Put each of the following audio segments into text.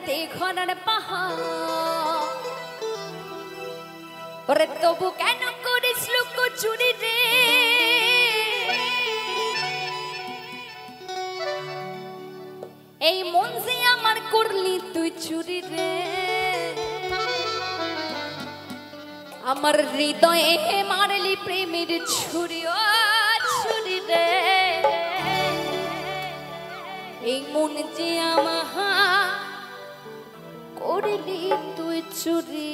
রাতে খনার পাহাড় ওরে তবু কেন করিস লুকোচুরি রে, এই মন যে আমার করলি তুই চুরি রে। আমার হৃদয়ে মারলি প্রেমের ছুরি, ও ছুরি রে, এই মন যে আমার করলি তুই চুরি।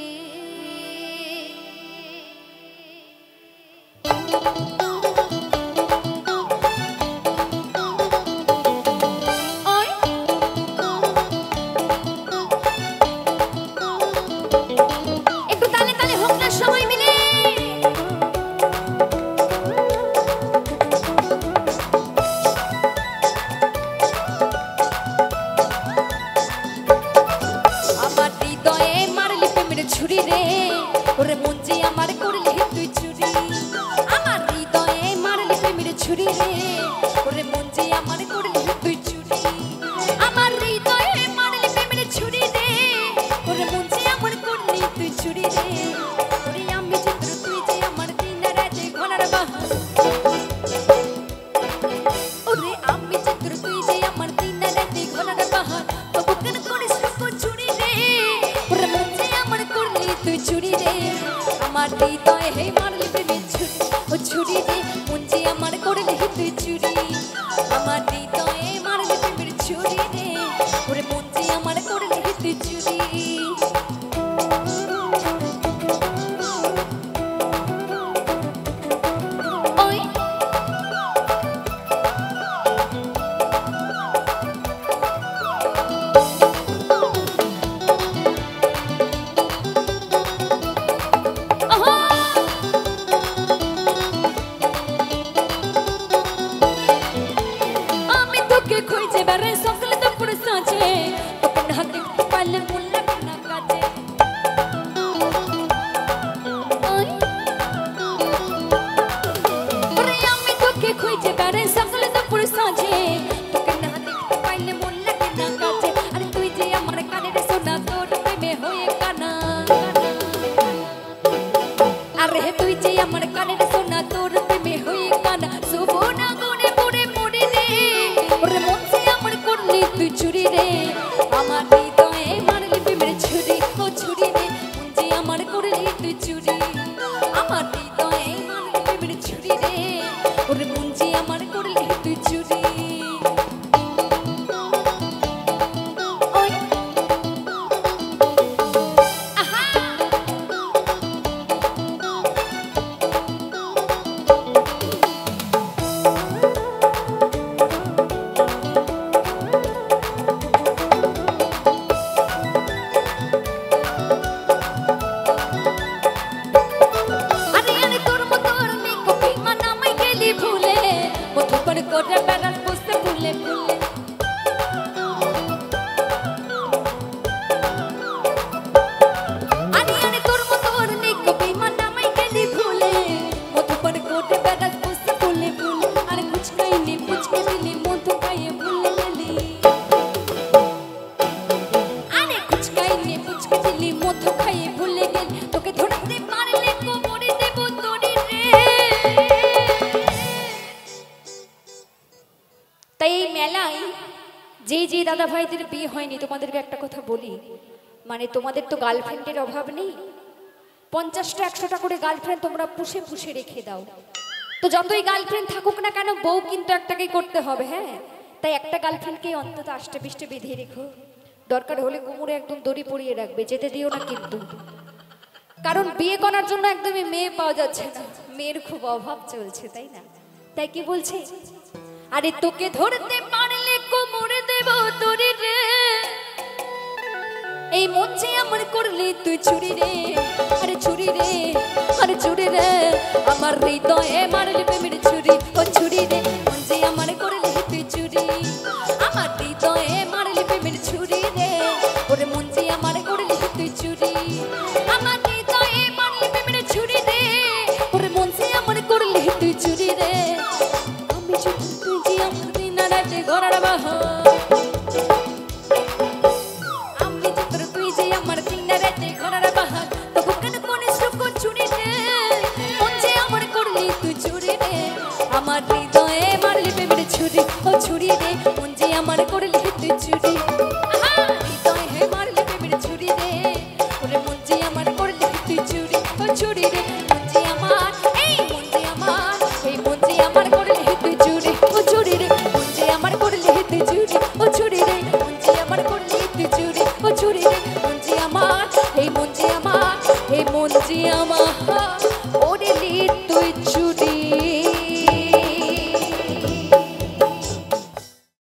দাদা ভাইদের বিয়ে হয়নি, তোমাদেরকে একটা কথা বলি, মানে তোমাদের তো গার্লফ্রেন্ডের অভাব নেই, 50টা 100টা করে গার্লফ্রেন্ড তোমরা পুষে পুষে রেখে দাও, তো যতই গার্লফ্রেন্ড থাকুক না কেন বউ কিন্তু একটাকেই করতে হবে। হ্যাঁ, তাই একটা গার্লফ্রেন্ডকেই অন্তত আষ্টে পিষ্টে বেঁধে রেখো, দরকার হলে কোমরে একদম দড়ি পরিয়ে রাখবে, যেতে দিও না কিন্তু, কারণ বিয়ে করার জন্য একদমই মেয়ে পাওয়া যাচ্ছে না, মেয়ের খুব অভাব চলছে, তাই না? তাই কি বলছে, আরে তোকে ধরতে পারলে কোমরে দেব দড়ি রে, এই মন যে আমার করলি তুই চুরি রে, আরে চুরি রে, আরে চুরি রে, আমার হৃদয়ে মারলি প্রেমের ছুরি, ও ছুরি রে, মন যে আমার করলি তুই চুরি, আমার হৃদয়ে মারলি প্রেমের ছুরি রে, ওরে মন যে আমার করলি তুই চুরি, আমার হৃদয়ে মারলি প্রেমের ছুরি রে, ওরে মন যে আমার করলি তুই চুরি রে। I'm মারলি প্রেমের ছুরি ও ছুরি রে, মন যে আমার করলি তুই চুরি। হৃদয়ে হে মারলি প্রেমের ছুরি রে, ওরে মন যে আমার করলি তুই চুরি ও ছুরি রে। মন যে আমার, এই মন যে আমার, এই মন যে আমার।